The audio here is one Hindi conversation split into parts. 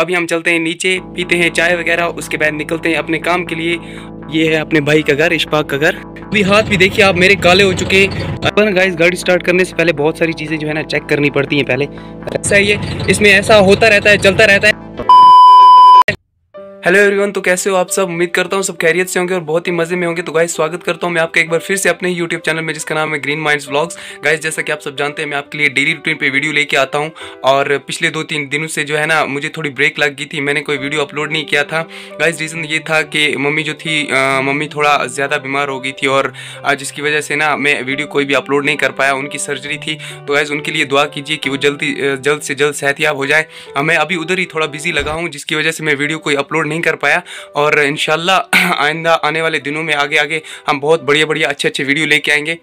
अभी हम चलते हैं नीचे, पीते हैं चाय वगैरह, उसके बाद निकलते हैं अपने काम के लिए। ये है अपने भाई का घर, इशपाक का घर। अभी हाथ भी देखिए आप मेरे काले हो चुके हैं। गाइस गाड़ी स्टार्ट करने से पहले बहुत सारी चीज़ें जो है ना चेक करनी पड़ती हैं। पहले ऐसा ही है, इसमें ऐसा होता रहता है, चलता रहता है। हेलो एवरीवन, तो कैसे हो आप सब? उम्मीद करता हूँ सब खैरियत से होंगे और बहुत ही मजे में होंगे। तो गाइस स्वागत करता हूँ मैं आपका एक बार फिर से अपने यूट्यूब चैनल में, जिसका नाम है ग्रीन माइंड्स ब्लॉग्स। गाइस जैसा कि आप सब जानते हैं, मैं आपके लिए डेली रूटीन पे वीडियो लेके आता हूँ। और पिछले 2-3 दिनों से जो है ना मुझे थोड़ी ब्रेक लग गई थी, मैंने कोई वीडियो अपलोड नहीं किया था। गाइस रीज़न ये था कि मम्मी थोड़ा ज़्यादा बीमार हो गई थी और जिसकी वजह से ना मैं वीडियो कोई भी अपलोड नहीं कर पाया। उनकी सर्जरी थी, तो गाइस उनके लिए दुआ कीजिए कि वो जल्द से जल्द सेहतयाब हो जाए। मैं अभी उधर ही थोड़ा बिजी लगा हूँ, जिसकी वजह से मैं वीडियो कोई अपलोड नहीं कर पाया। और इंशाल्लाह आइंदा आने वाले दिनों में आगे हम बहुत बढ़िया अच्छे वीडियो लेके आएंगे।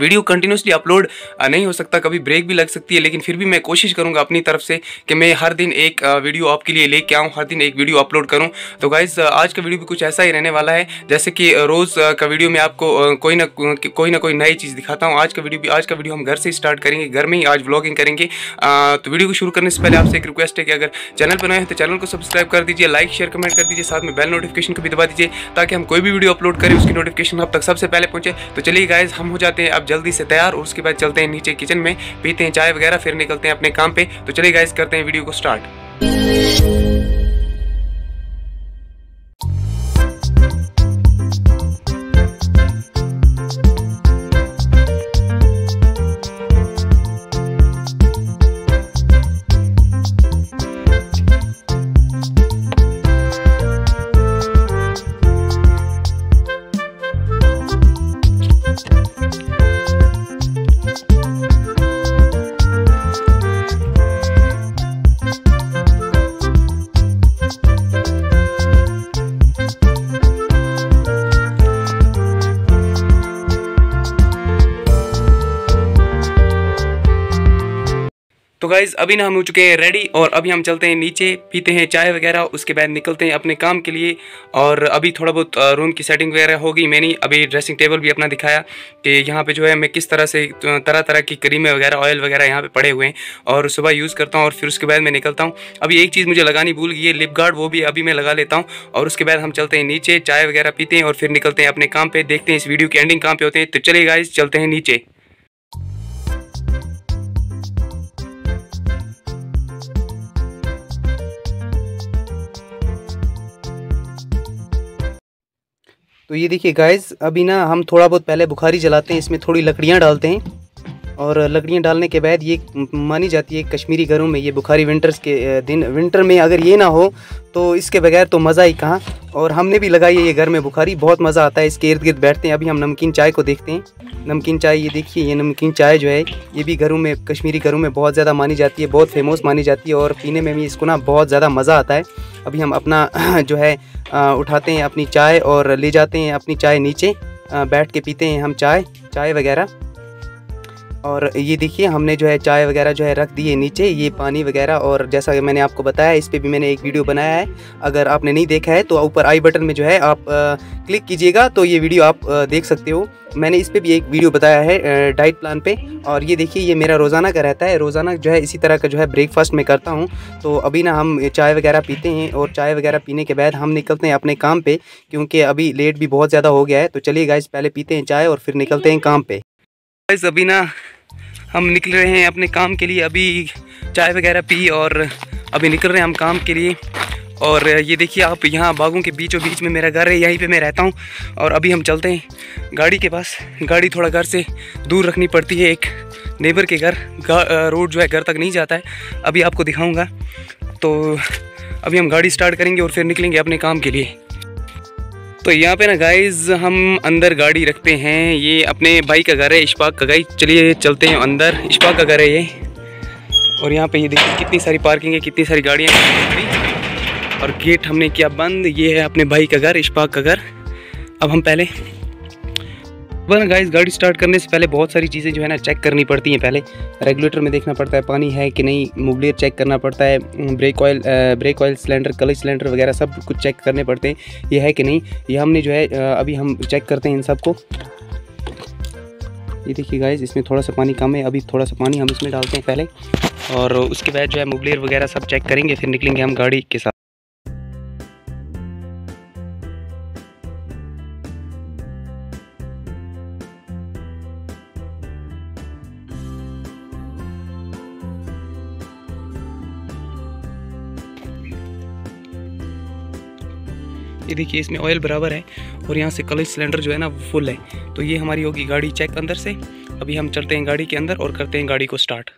वीडियो कंटिन्यूसली अपलोड नहीं हो सकता, कभी ब्रेक भी लग सकती है, लेकिन फिर भी मैं कोशिश करूंगा अपनी तरफ से कि मैं हर दिन एक वीडियो आपके लिए लेके आऊं, हर दिन एक वीडियो अपलोड करूं। तो गाइज़ आज का वीडियो भी कुछ ऐसा ही रहने वाला है। जैसे कि रोज़ का वीडियो में आपको कोई ना कोई नई चीज़ दिखाता हूं। आज का वीडियो हम घर से स्टार्ट करेंगे, घर में ही आज व्लॉगिंग करेंगे। तो वीडियो को शुरू करने से पहले आपसे एक रिक्वेस्ट है कि अगर चैनल पर नए हैं तो चैनल को सब्सक्राइब कर दीजिए, लाइक शेयर कमेंट कर दीजिए, साथ में बेल नोटिफिकेशन को भी दबा दीजिए ताकि हम कोई भी वीडियो अपलोड करें उसकी नोटिफिकेशन आप तक सबसे पहले पहुँचे। तो चलिए गाइज़ हम हो जाते हैं अब जल्दी से तैयार और उसके बाद चलते हैं नीचे किचन में, पीते हैं चाय वगैरह, फिर निकलते हैं अपने काम पे। तो चलिए गाइस करते हैं वीडियो को स्टार्ट। तो गाइज़ अभी ना हम हो चुके हैं रेडी और अभी हम चलते हैं नीचे, पीते हैं चाय वगैरह, उसके बाद निकलते हैं अपने काम के लिए। और अभी थोड़ा बहुत रूम की सेटिंग वगैरह होगी। मैंने अभी ड्रेसिंग टेबल भी अपना दिखाया कि यहाँ पे जो है मैं किस तरह से तरह की क्रीमें वगैरह ऑयल वगैरह यहाँ पे पड़े हुए हैं और सुबह यूज़ करता हूँ और फिर उसके बाद मैं निकलता हूँ। अभी एक चीज़ मुझे लगानी भूल गई है, लिप गार्ड, वो भी अभी मैं लगा लेता हूँ। और उसके बाद हम चलते हैं नीचे, चाय वगैरह पीते हैं और फिर निकलते हैं अपने काम पर। देखते हैं इस वीडियो की एंडिंग कहाँ पर होते हैं। तो चलिए गाइज़ चलते हैं नीचे। तो ये देखिए गाइस अभी ना हम थोड़ा बहुत पहले बुखारी जलाते हैं, इसमें थोड़ी लकड़ियाँ डालते हैं और लकड़ियाँ डालने के बाद ये मानी जाती है कश्मीरी घरों में ये बुखारी विंटर्स के दिन, विंटर में अगर ये ना हो तो इसके बगैर तो मज़ा ही कहाँ। और हमने भी लगाई है ये घर में बुखारी, बहुत मज़ा आता है, इसके इर्द गिर्द बैठते हैं। अभी हम नमकीन चाय को देखते हैं। नमकीन चाय, ये देखिए ये नमकीन चाय जो है ये भी घरों में, कश्मीरी घरों में बहुत ज़्यादा मानी जाती है, बहुत फेमस मानी जाती है और पीने में भी इसको ना बहुत ज़्यादा मज़ा आता है। अभी हम अपना जो है उठाते हैं अपनी चाय और ले जाते हैं अपनी चाय नीचे, बैठ के पीते हैं हम चाय वगैरह। और ये देखिए हमने जो है चाय वगैरह जो है रख दी है नीचे, ये पानी वगैरह। और जैसा कि मैंने आपको बताया, इस पे भी मैंने एक वीडियो बनाया है, अगर आपने नहीं देखा है तो ऊपर आई बटन में जो है आप क्लिक कीजिएगा तो ये वीडियो आप देख सकते हो। मैंने इस पे भी एक वीडियो बताया है डाइट प्लान पे। और ये देखिए ये मेरा रोज़ाना का रहता है, रोज़ाना जो है इसी तरह का जो है ब्रेकफास्ट मैं करता हूँ। तो अभी ना हम चाय वगैरह पीते हैं और चाय वगैरह पीने के बाद हम निकलते हैं अपने काम पे, क्योंकि अभी लेट भी बहुत ज़्यादा हो गया है। तो चलिए गाइस पहले पीते हैं चाय और फिर निकलते हैं काम पे। गाइस अभी ना हम निकल रहे हैं अपने काम के लिए, अभी चाय वगैरह पी और अभी निकल रहे हैं हम काम के लिए। और ये देखिए आप, यहाँ बागों के बीचों बीच में मेरा घर है, यहीं पे मैं रहता हूँ। और अभी हम चलते हैं गाड़ी के पास, गाड़ी थोड़ा घर से दूर रखनी पड़ती है, एक नेबर के घर, रोड जो है घर तक नहीं जाता है, अभी आपको दिखाऊँगा। तो अभी हम गाड़ी स्टार्ट करेंगे और फिर निकलेंगे अपने काम के लिए। तो यहाँ पे ना गाइज़ हम अंदर गाड़ी रखते हैं, ये अपने भाई का घर है, इशपाक का। गाइज़ चलिए चलते हैं अंदर, इशपाक का घर है ये। और यहाँ पे ये देखिए कितनी सारी पार्किंग है, कितनी सारी गाड़ियाँ हैं और गेट हमने किया बंद। ये है अपने भाई का घर, इशपाक का घर। अब हम पहले वरना गाइज़ गाड़ी स्टार्ट करने से पहले बहुत सारी चीज़ें जो है ना चेक करनी पड़ती हैं। पहले रेगुलेटर में देखना पड़ता है पानी है कि नहीं, मुबलेर चेक करना पड़ता है, brake oil cylinder, clutch cylinder वगैरह सब कुछ चेक करने पड़ते हैं, ये है कि नहीं। ये हमने जो है अभी हम चेक करते हैं इन सबको। ये देखिए गाइज़ इसमें थोड़ा सा पानी कम है, अभी थोड़ा सा पानी हम इसमें डालते हैं पहले। और उसके बाद जो है मुबलियर वगैरह सब चेक करेंगे, फिर निकलेंगे हम गाड़ी के साथ। ये देखिए इसमें ऑयल बराबर है और यहाँ से क्लच सिलेंडर जो है ना वो फुल है। तो ये हमारी होगी गाड़ी चेक अंदर से। अभी हम चलते हैं गाड़ी के अंदर और करते हैं गाड़ी को स्टार्ट।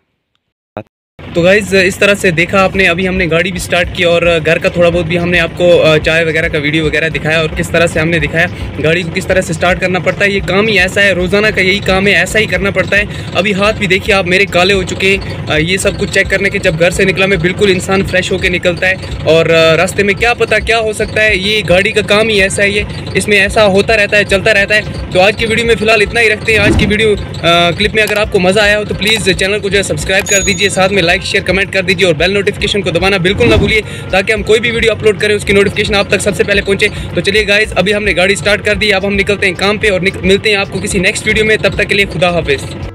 तो गाइज़ इस तरह से देखा आपने, अभी हमने गाड़ी भी स्टार्ट की और घर का थोड़ा बहुत भी हमने आपको चाय वगैरह का वीडियो वगैरह दिखाया और किस तरह से हमने दिखाया गाड़ी को किस तरह से स्टार्ट करना पड़ता है। ये काम ही ऐसा है, रोज़ाना का यही काम है, ऐसा ही करना पड़ता है। अभी हाथ भी देखिए आप मेरे काले हो चुके हैं ये सब कुछ चेक करने के। जब घर से निकला मैं बिल्कुल इंसान फ्रेश होकर निकलता है और रास्ते में क्या पता क्या हो सकता है। ये गाड़ी का काम ही ऐसा है, ये इसमें ऐसा होता रहता है, चलता रहता है। तो आज की वीडियो में फ़िलहाल इतना ही रखते हैं। आज की वीडियो क्लिप में अगर आपको मज़ा आया हो तो प्लीज़ चैनल को जो है सब्सक्राइब कर दीजिए, साथ में लाइक शेयर कमेंट कर दीजिए और बेल नोटिफिकेशन को दबाना बिल्कुल ना भूलिए ताकि हम कोई भी वीडियो अपलोड करें उसकी नोटिफिकेशन आप तक सबसे पहले पहुंचे। तो चलिए गाइज अभी हमने गाड़ी स्टार्ट कर दी, अब हम निकलते हैं काम पे और मिलते हैं आपको किसी नेक्स्ट वीडियो में। तब तक के लिए खुदा हाफिज़।